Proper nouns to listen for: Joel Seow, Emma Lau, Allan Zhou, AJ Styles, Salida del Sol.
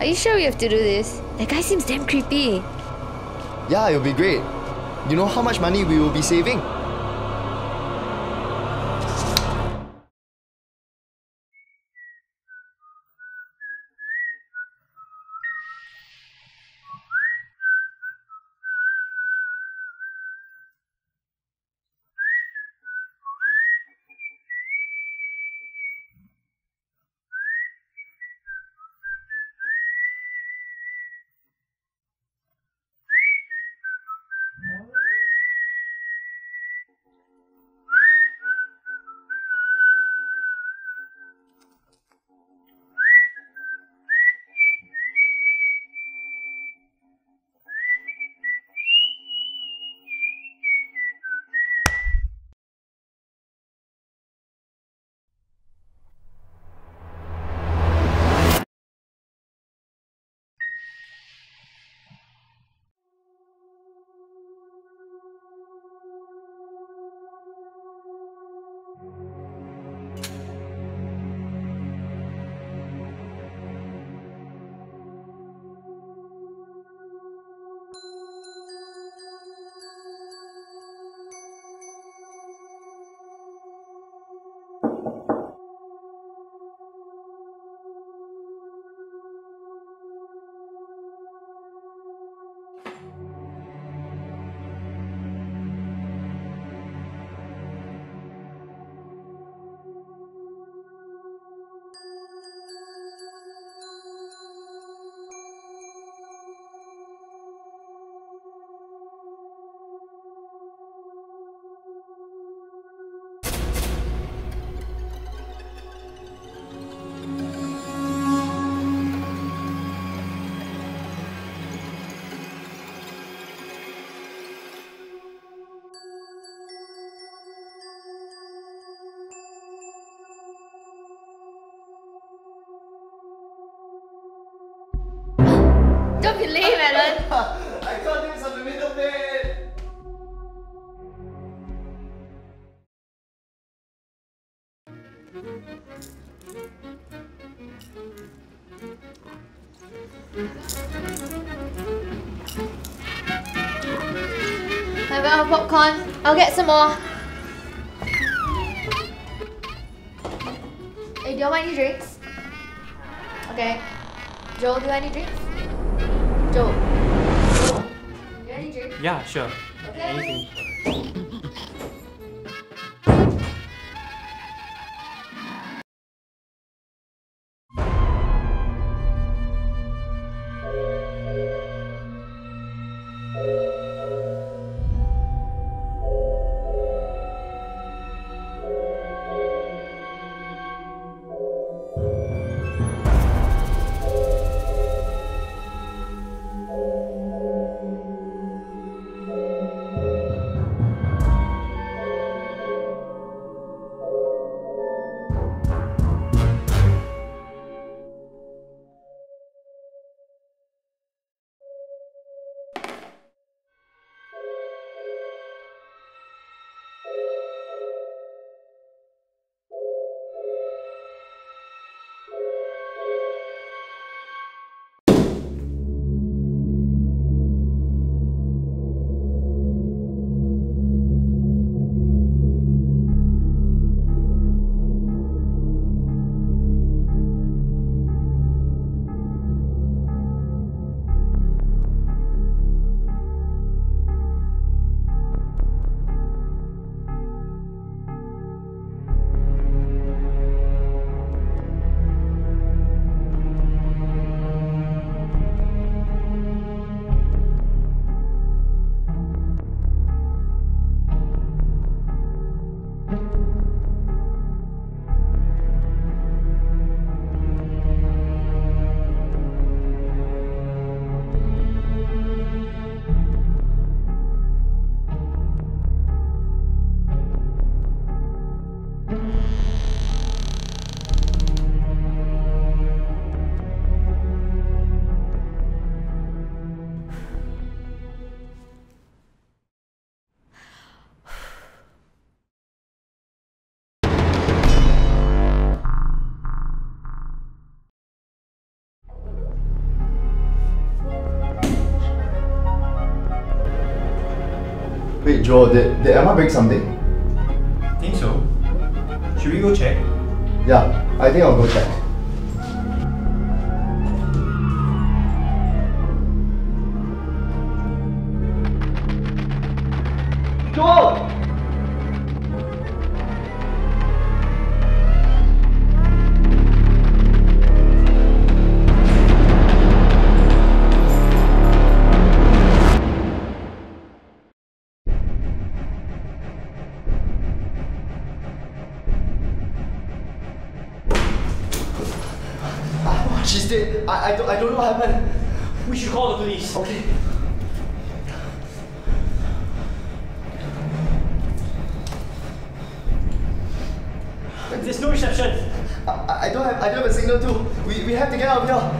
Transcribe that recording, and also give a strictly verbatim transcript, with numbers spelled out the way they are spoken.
Are you sure we have to do this? That guy seems damn creepy. Yeah, it'll be great. You know how much money we will be saving? Don't be lame, Allan! I can't do this on the middle bed! I've got our popcorn. I'll get some more. Hey, do you want any drinks? Okay. Joel, do you want any drinks? Joel, Joel, do you have any drink? Yeah, sure. Okay. Anything. Wait, Joel, did, did Emma break something? I think so. Should we go check? Yeah, I think I'll go check. Joel! She's dead. I, I, don't, I don't know what happened. We should call the police. Okay. There's no reception. I, I don't have I don't have a signal too. We we have to get out of here.